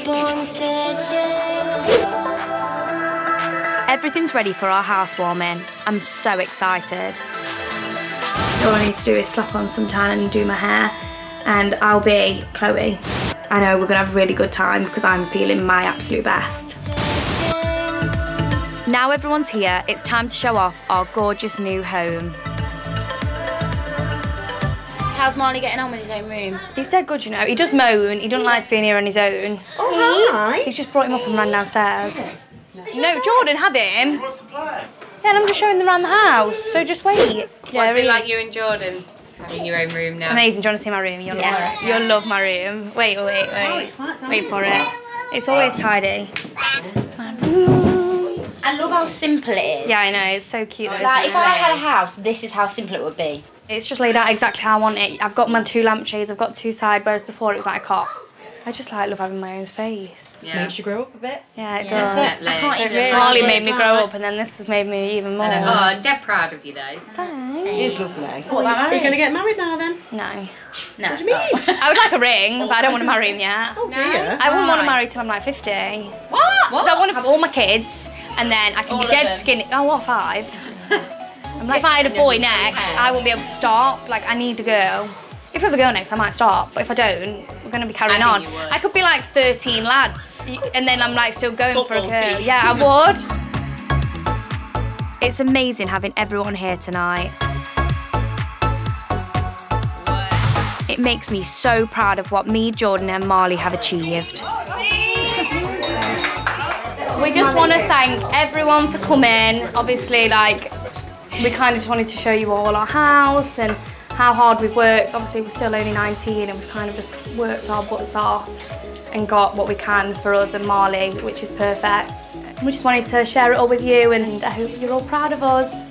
keep on searching. Everything's ready for our housewarming. I'm so excited. All I need to do is slap on some tan and do my hair, and I'll be Chloe. I know we're gonna have a really good time because I'm feeling my absolute best. Now everyone's here, it's time to show off our gorgeous new home. How's Marley getting on with his own room? He's dead good, you know. He does moan. He doesn't like to be in here on his own. Oh, hi. He's just brought him up and ran downstairs. No, Jordan, have him. He wants to play. Yeah, and I'm just showing them around the house, so just wait. Yeah, really like you and Jordan having your own room now. Amazing. Do you want to see my room? You'll love it. You'll love my room. Wait. Oh, it's quite tidy. Wait for it. It's always tidy. My room. I love how simple it is. Yeah, I know, it's so cute. Like, if I had a house, this is how simple it would be. It's just laid out exactly how I want it. I've got my two lampshades, I've got two side, whereas before it was like a cot. I just love having my own space. Yeah. Makes you grow up a bit. Yeah, it does. Definitely. I can't even. Harley made me grow up, and then this has made me even more. I know. Oh, I'm dead proud of you though. Thanks. It is lovely. What about marriage? Are you going to get married now then? No. What do you mean? I would like a ring, but I don't want to marry him yet. Oh dear. No. I wouldn't want to marry till I'm like 50. What? Because I want to have all my kids, and then I can all be dead skinny. I want 5. I'm like, if I had a boy next, I wouldn't be able to stop. Like, I need a girl. If I have a girl next, I might stop, but if I don't, we're going to be carrying on. I could be like 13 lads, and then I'm like still going for a girl. Yeah, I would. It's amazing having everyone here tonight. It makes me so proud of what me, Jordan and Marley have achieved. We just want to thank everyone for coming. Obviously, like, we kind of just wanted to show you all our house and how hard we've worked. Obviously, we're still only 19 and we've kind of just worked our butts off and got what we can for us and Marley, which is perfect. We just wanted to share it all with you, and I hope you're all proud of us.